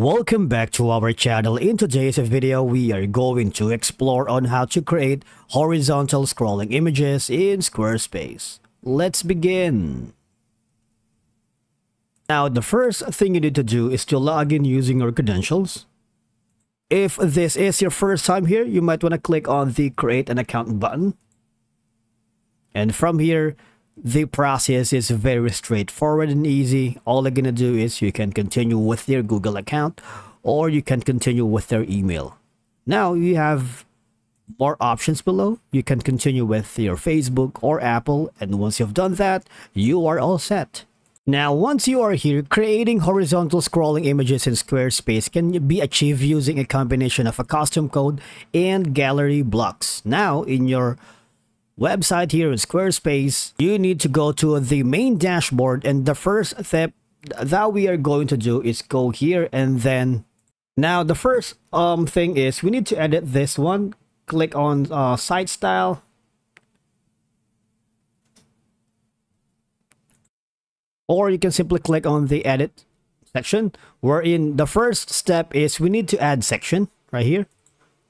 Welcome back to our channel. In today's video, we are going to explore on how to create horizontal scrolling images in Squarespace. Let's begin. Now, the first thing you need to do is to log in using your credentials. If this is your first time here, you might want to click on the Create an Account button. And from here, the process is very straightforward and easy. All you're gonna do is you can continue with your Google account or you can continue with their email. Now you have more options below. You can continue with your Facebook or Apple, and once you've done that, you are all set. Now, once you are here, creating horizontal scrolling images in Squarespace can be achieved using a combination of a custom code and gallery blocks. Now, in your website here in Squarespace, you need to go to the main dashboard, and the first step that we are going to do is go here, and then now the first thing is we need to edit this one. Click on site style. Or you can simply click on the edit section, wherein the first step is we need to add section right here.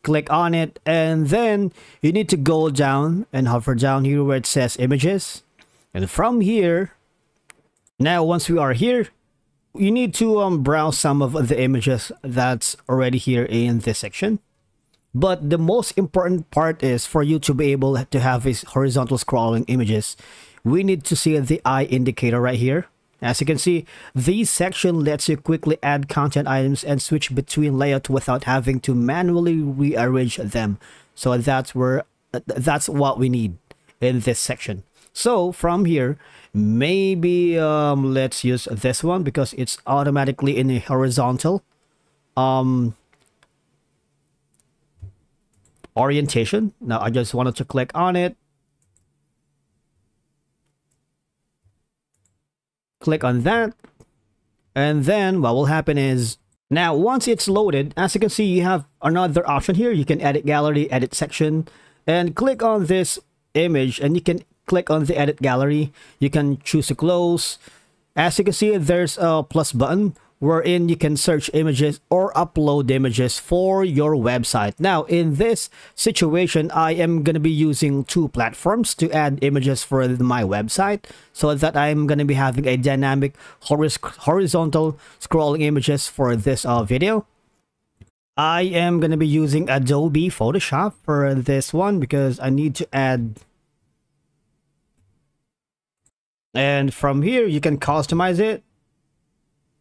Click on it, and then you need to go down and hover down here where it says images. And from here, now once we are here, you need to browse some of the images that's already here in this section. But the most important part is for you to be able to have these horizontal scrolling images, we need to see the eye indicator right here. As you can see, this section lets you quickly add content items and switch between layouts without having to manually rearrange them. So that's what we need in this section. So from here, maybe let's use this one because it's automatically in a horizontal orientation. Now I just wanted to click on it. Click on that, and then what will happen is, now once it's loaded, as you can see, you have another option here. You can edit gallery, edit section, and click on this image, and you can click on the edit gallery. You can choose to close. As you can see, there's a plus button wherein you can search images or upload images for your website. Now in this situation, I am going to be using two platforms to add images for my website, so that I'm going to be having a dynamic horizontal scrolling images for this video. I am going to be using Adobe Photoshop for this one because I need to add. And from here, you can customize it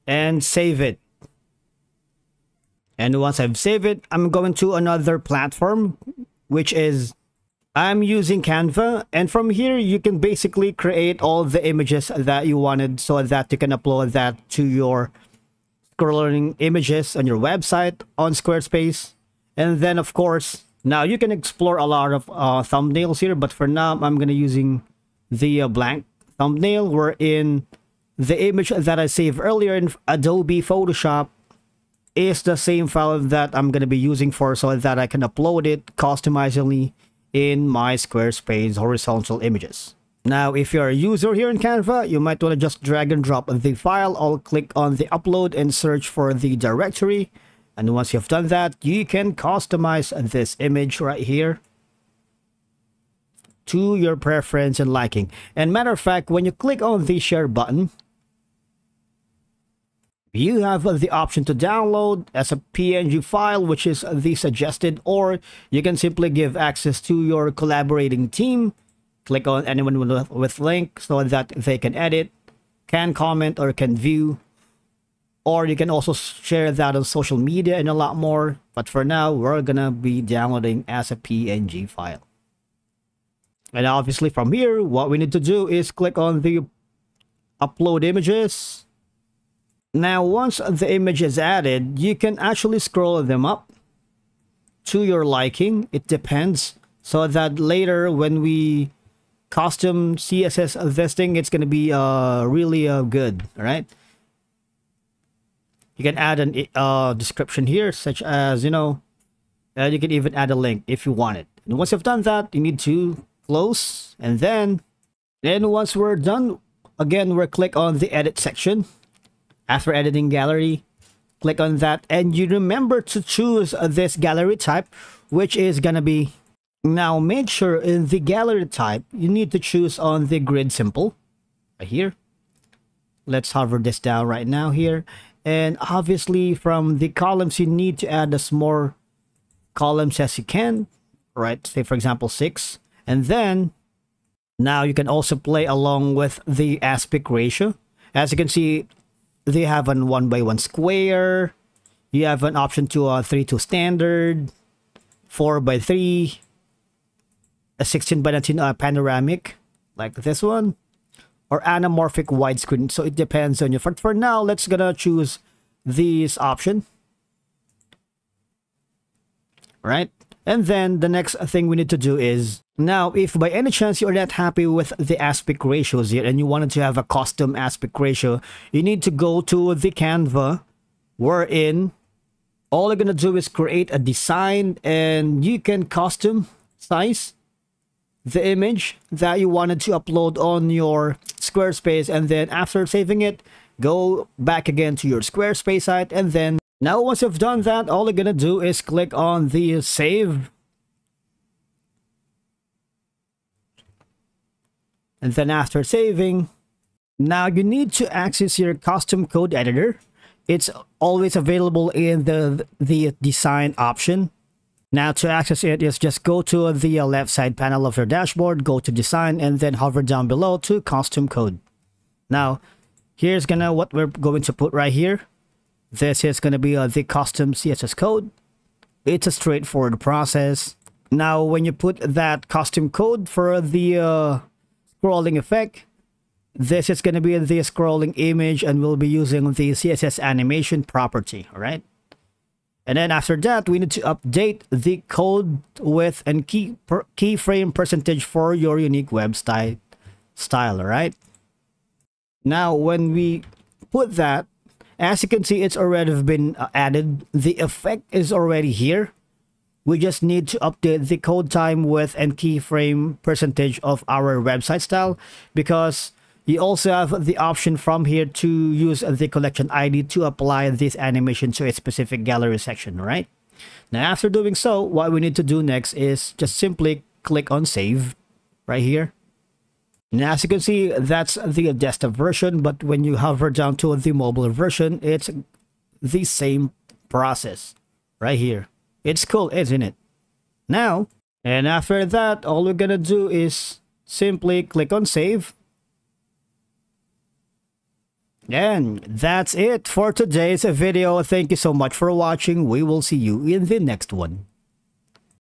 and save it. And once I've saved it, I'm going to another platform, which is I'm using Canva. And from here, you can basically create all the images that you wanted so that you can upload that to your scrolling images on your website on Squarespace. And then, of course, now you can explore a lot of thumbnails here, but for now, I'm going to using the blank thumbnail wherein the image that I saved earlier in Adobe Photoshop is the same file that I'm going to be using for so that I can upload it customizably in my Squarespace horizontal images. Now, if you're a user here in Canva, you might want to just drag and drop the file. I'll click on the upload and search for the directory. And once you've done that, you can customize this image right here to your preference and liking. And matter of fact, when you click on the share button, you have the option to download as a PNG file, which is the suggested, or you can simply give access to your collaborating team. Click on anyone with link so that they can edit, can comment, or can view. Or you can also share that on social media and a lot more. But for now, we're gonna be downloading as a PNG file. And obviously from here, what we need to do is click on the upload images. Now, once the image is added, you can actually scroll them up to your liking. It depends. So that later when we custom CSS this thing, it's going to be really good. All right. You can add an description here, such as, you know, and you can even add a link if you want it. And once you've done that, you need to close. And then once we're done, again, we'll click on the edit section. After editing gallery, Click on that, and you remember to choose this gallery type, which is gonna be, now make sure in the gallery type you need to choose on the grid simple right here. Let's hover this down right now here, and obviously from the columns you need to add as more columns as you can, right? Say for example 6, and then now you can also play along with the aspect ratio. As you can see, they have an 1 by 1 square. You have an option to 3:2 standard, 4:3, a 16:19 panoramic like this one, or anamorphic widescreen. So it depends on you. For now, let's gonna choose this option, right? And then the next thing we need to do is, now if by any chance you're not happy with the aspect ratios here and you wanted to have a custom aspect ratio, you need to go to the Canva, wherein all you're gonna do is create a design, and you can custom size the image that you wanted to upload on your Squarespace, and then after saving it, go back again to your Squarespace site. And then now once you've done that, all you're gonna do is click on the save, and then after saving, now you need to access your custom code editor. It's always available in the design option. Now to access it is just go to the left side panel of your dashboard, go to design, and then hover down below to custom code. Now here's gonna what we're going to put right here. This is gonna be the custom CSS code. It's a straightforward process. Now when you put that custom code for the scrolling effect, this is gonna be the scrolling image, and we'll be using the CSS animation property, all right? And then after that, we need to update the code width and keyframe percentage for your unique website style, right? Now, when we put that, as you can see, it's already been added. The effect is already here. We just need to update the code time width and keyframe percentage of our website style, because you also have the option from here to use the collection ID to apply this animation to a specific gallery section, right? Now, after doing so, what we need to do next is just simply click on save right here. Now, as you can see, that's the desktop version, but when you hover down to the mobile version, it's the same process right here. It's cool, isn't it? Now, and after that, all we're gonna do is simply click on save. And that's it for today's video. Thank you so much for watching. We will see you in the next one.